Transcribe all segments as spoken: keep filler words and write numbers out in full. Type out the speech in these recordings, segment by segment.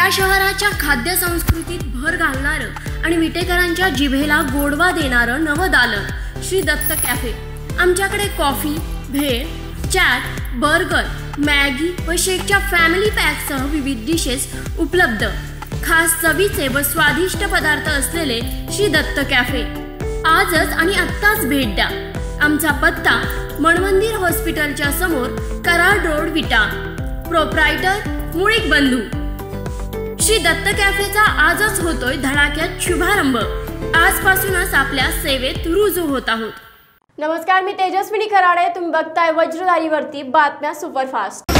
विटा शहराच्या खाद्य संस्कृतीत भर घालणारं आणि विटेकरांच्या जिभेला गोडवा देणारं नवदालन श्री दत्त कॅफे। आमच्याकडे कॉफी, भेळ, चाट, बर्गर, मॅगी व शेकच्या फॅमिली पॅकसह विविध डिशेस उपलब्ध। खास चवीचे व स्वादिष्ट पदार्थ असलेले श्री दत्त कॅफे आजच आणि आत्ताच भेट द्या। आमचा पत्ता मनमंदिर हॉस्पिटलच्या समोर कराड रोड विटा। प्रोप्रायटर मुळीक बंधू। श्री दत्त कॅफेचा आजच होतोय धडाक्यात शुभारंभ। आजपासूनच आपल्या सेवेत रुजू होत आहोत। नमस्कार, मी तेजस्विनी खराडे, तुम्ही बघताय वज्रधारीवरती बातम्या सुपरफास्ट।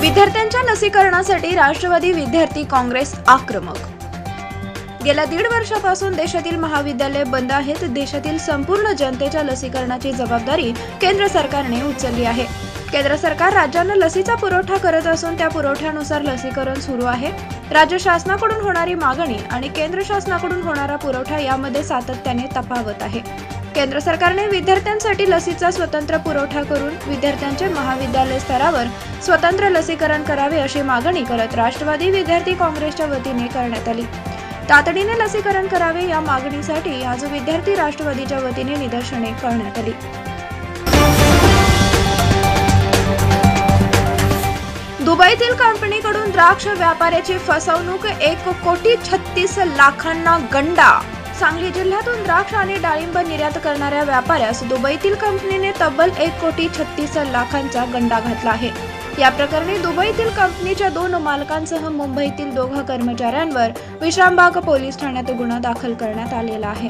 विद्यार्थ्यांच्या लसीकरणासाठी राष्ट्रवादी विद्यार्थी काँग्रेस आक्रमक। गेल्या दीड वर्षापासून देशातील महाविद्यालये बंद आहेत। देशातील संपूर्ण जनतेच्या लसीकरणाची जबाबदारी केंद्र सरकारने उचलली आहे। केंद्र सरकार राज्यांना लसीचा पुरवठा करत असून त्या पुरवठ्यानुसार लसीकरण सुरू आहे। राज्य शासनाकडून होणारी मागणी आणि केंद्र शासनाकडून होणारा पुरवठा यामध्ये सातत्याने तफावत आहे। केंद्र सरकारने विद्यार्थ्यांसाठी लसीचा स्वतंत्र पुरवठा करून विद्यार्थ्यांचे महाविद्यालय स्तरावर स्वतंत्र लसीकरण करावे अशी मागणी करत राष्ट्रवादी विद्यार्थी काँग्रेसच्या वतीने करण्यात आली। तातडीने लसीकरण करावे या मागणीसाठी आज विद्यार्थी राष्ट्रवादीच्या वतीने निदर्शने करण्यात आली। दुबईतील कंपनीकडून द्राक्ष व्यापाऱ्याची फसवणूक, एक कोटी छत्तीस लाखांना गंडा। सांगली जिल्ह्यातून द्राक्ष आणि डाळिंब निर्यात करणाऱ्या व्यापाऱ्यास दुबईतील कंपनीने तब्बल एक कोटी छत्तीस लाखांचा गंडा घातला आहे। या प्रकरणी दुबईतील कंपनीच्या दोन मालकांसह मुंबईतील दोघा कर्मचाऱ्यांवर विश्रामबाग पोलीस ठाण्यात गुन्हा दाखल करण्यात आलेला आहे।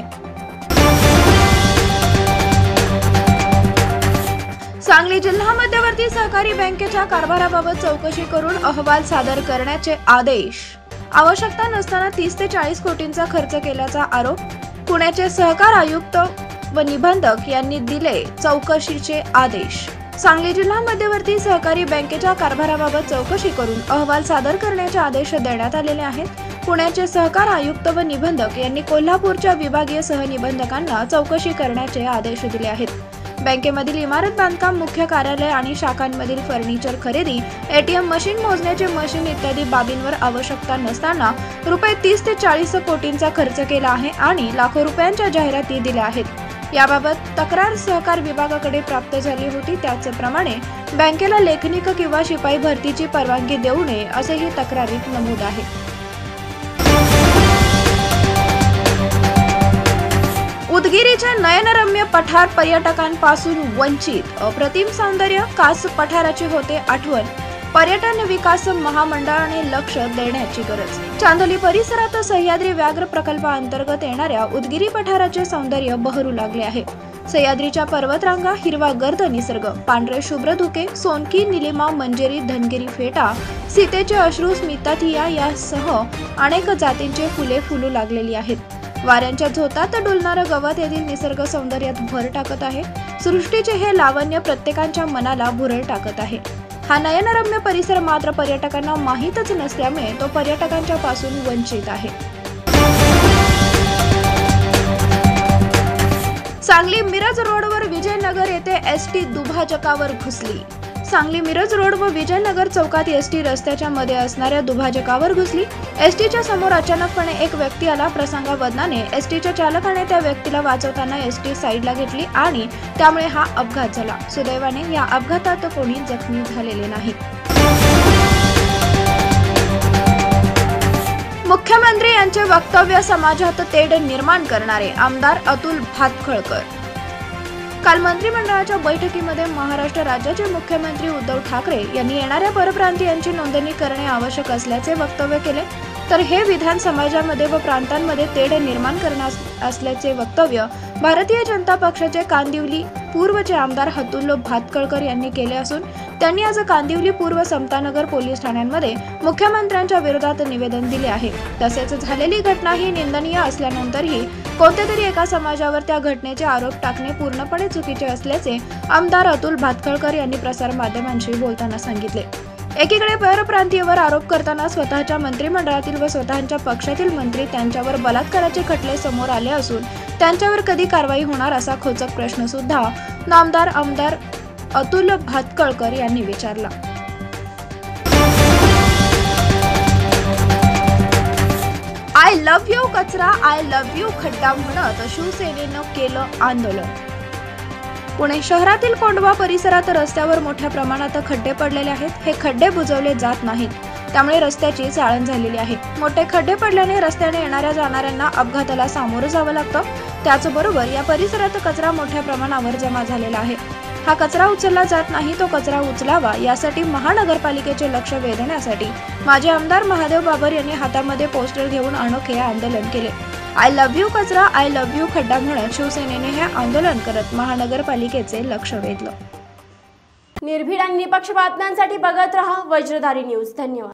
सांगली जिल्हा मध्यवर्ती सहकारी बँकेच्या कारभाराबाबत चौकशी करून अहवाल सादर करण्याचे आदेश। आवश्यकता नसताना तीस ते चाळीस कोटींचा खर्च केल्याचा आरोप। पुण्याचे सहकार आयुक्त व निबंधक यांनी दिले चौकशीचे आदेश। सांगली जिल्हा मध्यवर्ती सहकारी बँकेच्या कारभाराबाबत चौकशी करून अहवाल सादर करण्याचे आदेश देण्यात आलेले आहेत। पुण्याचे सहकार आयुक्त व निबंधक यांनी कोल्हापूरच्या विभागीय सहनिबंधकांना चौकशी करण्याचे आदेश दिले आहेत। बँकेमधील इमारत बांधकाम, मुख्य कार्यालय आणि शाखांमधील फर्निचर खरेदी, एटीएम मशीन, मोजण्याचे मशीन इत्यादी बाबींवर आवश्यकता नसताना रुपये तीस ते चाळीस कोटींचा खर्च केला आहे आणि लाखो रुपयांच्या जाहिराती दिल्या आहेत। याबाबत तक्रार सहकार विभागाकडे प्राप्त झाली होती। त्याचप्रमाणे बँकेला लेखनिक किंवा शिपाई भरतीची परवानगी देऊ नये असेही तक्रारीत नमूद आहे। उदगीरच्या नयनरम्य पठार पर्यटकांपासून वंचित, अप्रतिम सौंदर्य कास पठाराची होते आठवण। पर्यटन विकास महामंडळाने लक्ष देण्याची गरज। चांदोली परिसरात सह्याद्री व्याघ्र प्रकल्पाअंतर्गत येणाऱ्या उदगिरी पठाराचे सौंदर्य बहरू लागले आहे। सह्याद्रीच्या पर्वतरांगा, हिरवा गर्द निसर्ग, पांढरे शुभ्र धुके, सोनकी, निलिमा, मंजेरी, धनगिरी फेटा, सीतेचे अश्रू, स्मिताथिया यासह अनेक जातींचे फुले फुलू लागलेली आहेत। वाऱ्यांच्या झोतात डोलणारं गवत येथील निसर्ग सौंदर्यात भर टाकत आहे। सृष्टीचे हे लावण्य प्रत्येकाच्या मनाला भुरळ टाकत आहे। हा नयनरम्य परिसर मात्र पर्यटकांना माहीतच नसल्यामुळे तो पर्यटकांच्या पासून वंचित आहे। सांगली मिरज रोडवर विजयनगर येथे एसटी दुभाजकावर घुसली। सांगली मिरज रोड व विजयनगर चौकात एसटी रस्त्याच्या मध्ये असणाऱ्या दुभाजकावर घुसली। एसटीच्या समोर अचानकपणे एक व्यक्ती आला। प्रसंगावधानाने एसटीच्या चालकाने त्या व्यक्तीला वाचवताना एसटी साईडला घेतली आणि त्यामुळे हा अपघात झाला। सुदैवाने या अपघातात कोणी जखमी झालेले नाही। मुख्यमंत्री यांचे वक्तव्य समाजात तेढ निर्माण करणारे, आमदार अतुल भातखळकर। काल मंत्रिमंडळाच्या बैठकीमध्ये महाराष्ट्र राज्याचे मुख्यमंत्री उद्धव ठाकरे यांनी येणाऱ्या परप्रांतीयांची नोंदणी करणे आवश्यक असल्याचे वक्तव्य केले, तर हे विधान समाजामध्ये व प्रांतांमध्ये तेढ निर्माण करणार असल्याचे वक्तव्य भारतीय जनता पक्षाचे कांदिवली पूर्वचे आमदार अतुल भातखळकर यांनी केले असून त्यांनी आज कांदिवली पूर्व समतानगर पोलीस ठाण्यांमध्ये मुख्यमंत्र्यांच्या विरोधात निवेदन दिले आहे। तसेच झालेली घटना ही निंदनीय असल्यानंतरही कोणत्यातरी एका समाजावर त्या घटनेचे आरोप टाकणे पूर्णपणे चुकीचे असल्याचे आमदार अतुल भातखळकर यांनी प्रसारमाध्यमांशी बोलताना सांगितले। एकीकडे परप्रांतीयावर आरोप करताना स्वतःच्या मंत्रिमंडळातील व स्वतःच्या पक्षातील मंत्री त्यांच्यावर बलात्काराचे खटले समोर आले असून त्यांच्यावर कधी कारवाई होणार असा खोचक प्रश्न सुद्धा नामदार आमदार अतुल भातखळकर यांनी विचारला। आय लव यू कचरा आय लव यू खड्डा म्हणत शिवसेनेनं केलं आंदोलन। पुणे शहरातील कोंढवा परिसरात रस्त्यावर मोठ्या प्रमाणात खड्डे पडलेले आहेत। हे खड्डे बुजवले जात नाहीत त्यामुळे रस्त्याची चाळण झालेली आहे। मोठे खड्डे पडल्याने रस्त्याने येणाऱ्या जाणाऱ्यांना अपघाताला सामोरं जावं लागतं। त्याचबरोबर या परिसरात कचरा मोठ्या प्रमाणावर जमा झालेला आहे। हा कचरा उचलला जात नाही तो कचरा उचलावा यासाठी महानगरपालिकेचे लक्ष वेधण्यासाठी माजी आमदार महादेव बाबर यांनी हातामध्ये पोस्टर घेऊन अनोखे आंदोलन केले। आय लव्ह यू कचरा आय लव्ह यू खड्डा म्हणत शिवसेनेने हे आंदोलन करत महानगरपालिकेचे लक्ष वेधलं। निर्भीड आणि निष्पक्ष बातम्यांसाठी बघत रहा वज्रधारी न्यूज। धन्यवाद।